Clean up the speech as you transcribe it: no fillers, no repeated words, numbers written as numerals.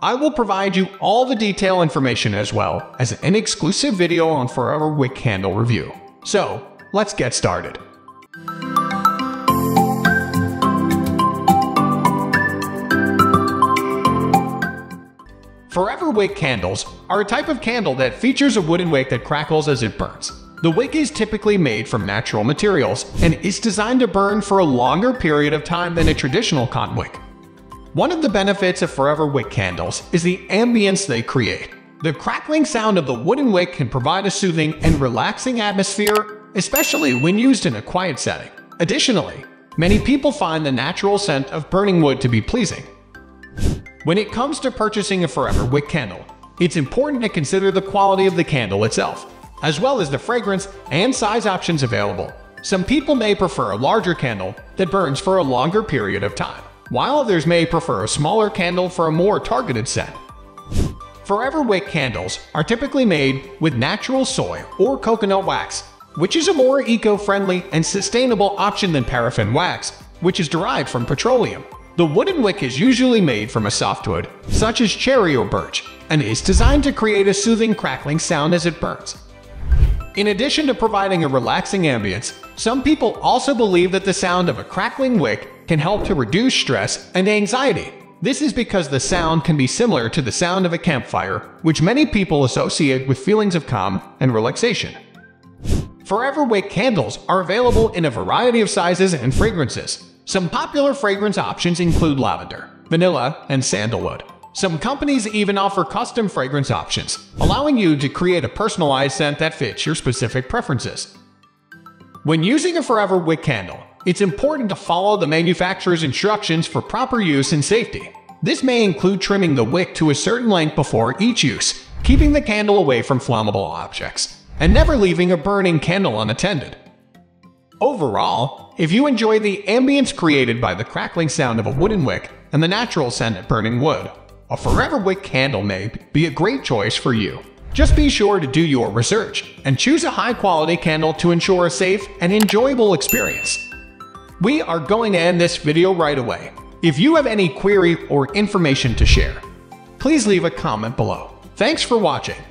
I will provide you all the detailed information as well as an exclusive video on Foreverwick handle review. So, let's get started. Foreverwick candles are a type of candle that features a wooden wick that crackles as it burns. The wick is typically made from natural materials and is designed to burn for a longer period of time than a traditional cotton wick. One of the benefits of Foreverwick candles is the ambience they create. The crackling sound of the wooden wick can provide a soothing and relaxing atmosphere, especially when used in a quiet setting. Additionally, many people find the natural scent of burning wood to be pleasing. When it comes to purchasing a Foreverwick candle, it's important to consider the quality of the candle itself, as well as the fragrance and size options available. Some people may prefer a larger candle that burns for a longer period of time, while others may prefer a smaller candle for a more targeted scent. Foreverwick candles are typically made with natural soy or coconut wax, which is a more eco-friendly and sustainable option than paraffin wax, which is derived from petroleum. The wooden wick is usually made from a softwood, such as cherry or birch, and is designed to create a soothing crackling sound as it burns. In addition to providing a relaxing ambience, some people also believe that the sound of a crackling wick can help to reduce stress and anxiety. This is because the sound can be similar to the sound of a campfire, which many people associate with feelings of calm and relaxation. Foreverwick candles are available in a variety of sizes and fragrances. Some popular fragrance options include lavender, vanilla, and sandalwood. Some companies even offer custom fragrance options, allowing you to create a personalized scent that fits your specific preferences. When using a Foreverwick candle, it's important to follow the manufacturer's instructions for proper use and safety. This may include trimming the wick to a certain length before each use, keeping the candle away from flammable objects, and never leaving a burning candle unattended. Overall, if you enjoy the ambience created by the crackling sound of a wooden wick and the natural scent of burning wood, a Foreverwick candle may be a great choice for you. Just be sure to do your research and choose a high-quality candle to ensure a safe and enjoyable experience. We are going to end this video right away. If you have any query or information to share, please leave a comment below. Thanks for watching.